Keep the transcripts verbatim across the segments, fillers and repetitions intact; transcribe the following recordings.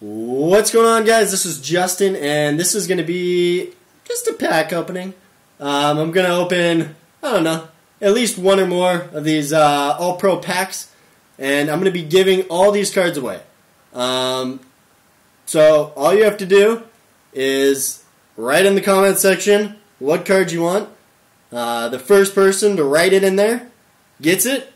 What's going on, guys? This is Justin, and this is going to be just a pack opening. Um, I'm going to open, I don't know, at least one or more of these uh, All-Pro packs, and I'm going to be giving all these cards away. Um, so all you have to do is write in the comment section what card you want. Uh, the first person to write it in there gets it,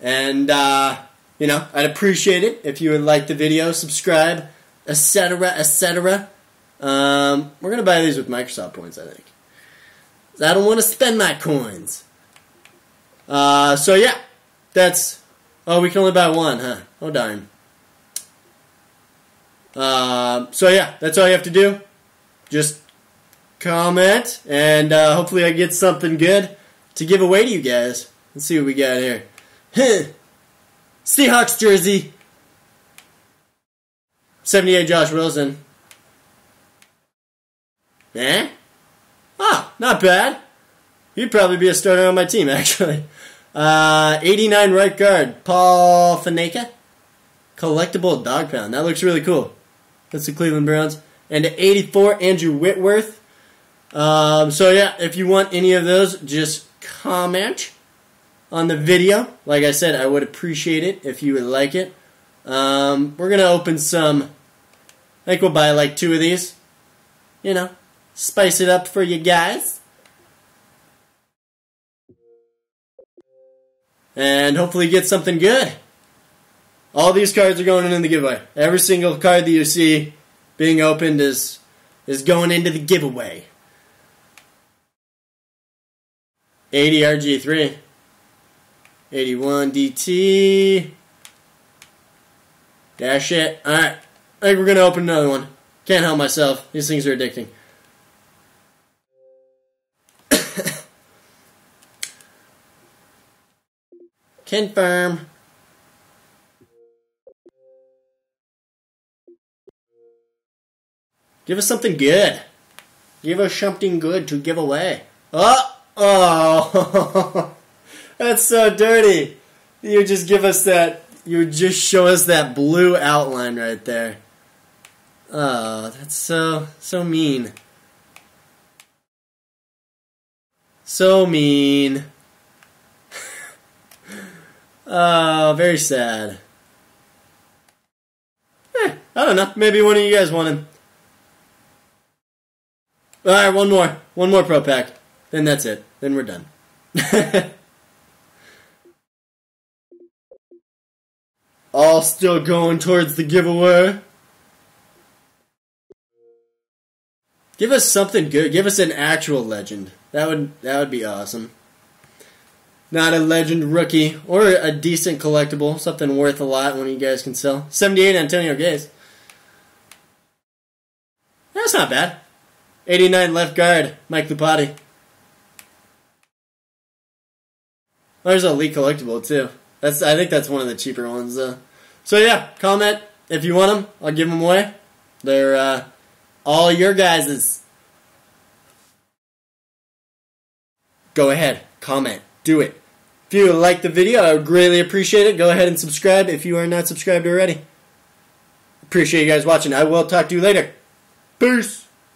and uh, you know, I'd appreciate it if you would like the video, subscribe, et cetera, et cetera. Um, we're going to buy these with Microsoft points, I think. I don't want to spend my coins. Uh, so, yeah. That's... Oh, we can only buy one, huh? Oh, darn. Uh, so, yeah. That's all you have to do. Just comment, and uh, hopefully I get something good to give away to you guys. Let's see what we got here. Huh. Seahawks jersey. seventy-eight Josh Wilson. Eh? Ah, not bad. He'd probably be a starter on my team, actually. Uh, eighty-nine right guard, Paul Faneka. Collectible dog pound. That looks really cool. That's the Cleveland Browns. And eighty-four, Andrew Whitworth. Um, so, yeah, if you want any of those, just comment on the video. Like I said, I would appreciate it if you would like it. Um, we're going to open some. I think we'll buy like two of these. You know, spice it up for you guys. And hopefully get something good. All these cards are going in the giveaway. Every single card that you see being opened is is going into the giveaway. eighty R G three. eighty-one D T. Dash it. Alright. I think we're going to open another one. Can't help myself. These things are addicting. Confirm. Give us something good. Give us something good to give away. Oh! Oh! That's so dirty. You would just give us that, you would just show us that blue outline right there. Oh, that's so, so mean. So mean. Oh, very sad. Eh, I don't know. Maybe one of you guys want him. Alright, one more. One more pro pack. Then that's it. Then we're done. All still going towards the giveaway. Give us something good. Give us an actual legend. That would that would be awesome. Not a legend rookie or a decent collectible, something worth a lot. One of you guys can sell. seventy-eight Antonio Gates. That's not bad. eighty-nine left guard, Mike Lupati. There's a elite collectible too. That's, I think that's one of the cheaper ones, though. So, yeah, comment if you want them. I'll give them away. They're uh, all your guys's. Go ahead. Comment. Do it. If you like the video, I would greatly appreciate it. Go ahead and subscribe if you are not subscribed already. Appreciate you guys watching. I will talk to you later. Peace.